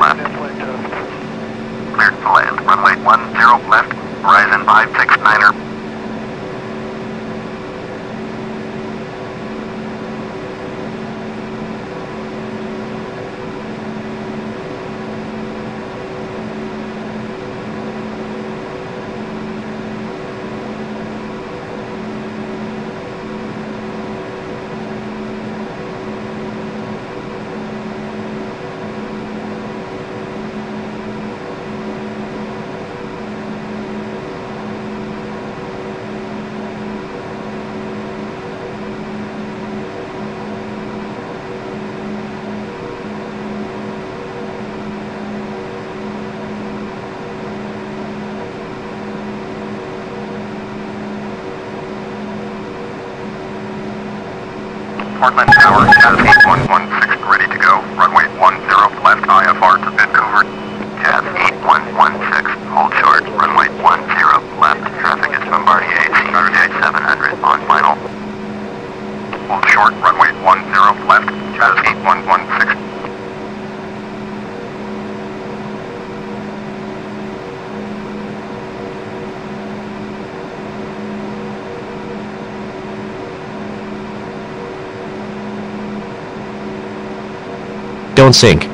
left. Cleared to land. Runway 10 left. Horizon 569er. Portland Tower, Jazz 8116 ready to go. Runway 10 left, IFR to Vancouver. Jazz 8116, hold short. Runway 10 left, traffic is Bombardier RJ 700 on final. Hold short, runway 10 left, Jazz 8116. Don't sink.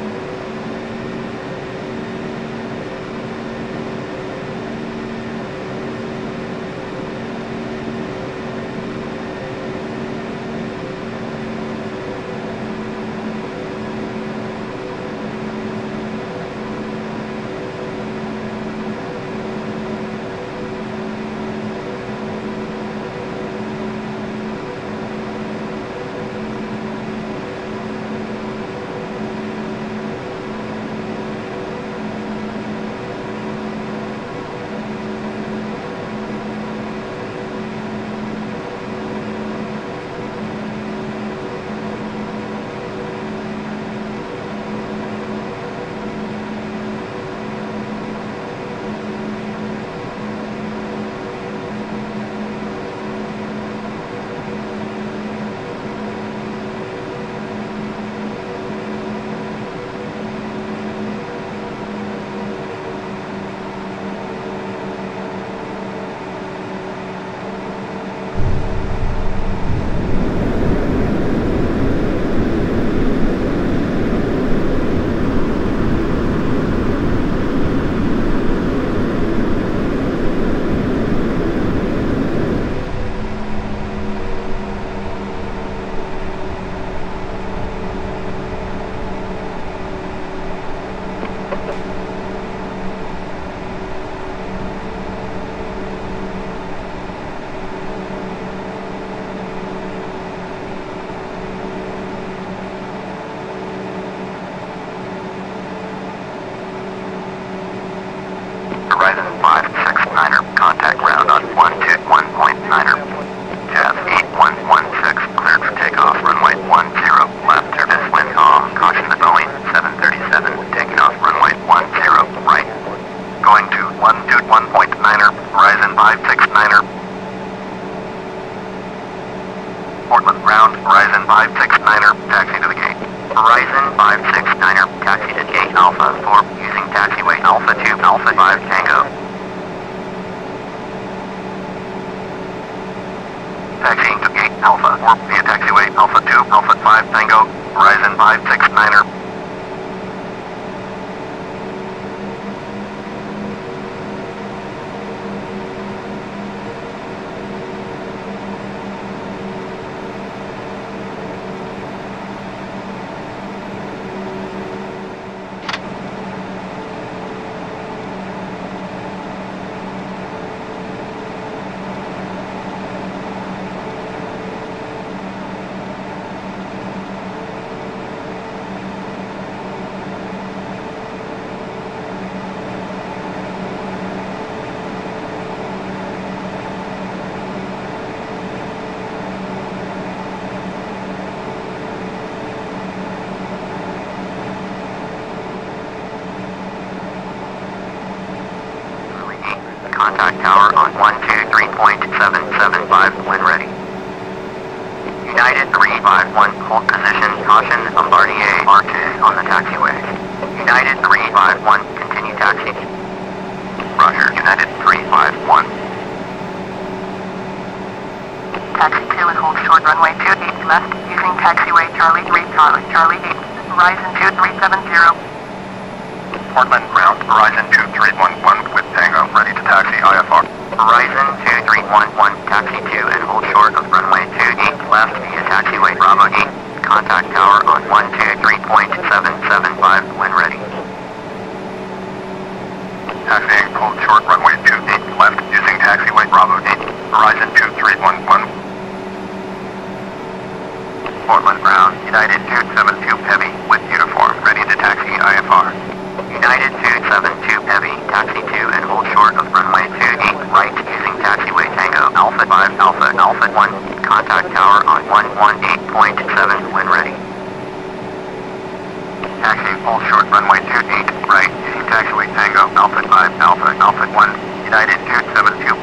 Contact tower on 123.775 when ready. United 351, hold position, caution, Bombardier RJ on the taxiway. United 351. Horizon 2370. Portland ground, Horizon 2311 with Tango, ready to taxi IFR. Horizon 2311, taxi to and hold short of runway 28 left via taxiway Bravo 8. Contact tower on 123.775 when ready. Taxiing hold short runway 28 left using taxiway Bravo 8, Horizon 2311. Portland ground, United 272 Heavy with uniform, ready to taxi IFR. United 272 Heavy, taxi to and hold short of runway 28 right using taxiway Tango Alpha 5 Alpha Alpha 1, contact tower on 118.7 when ready. Taxi hold short runway 28 right using taxiway Tango Alpha 5 Alpha Alpha 1, United 272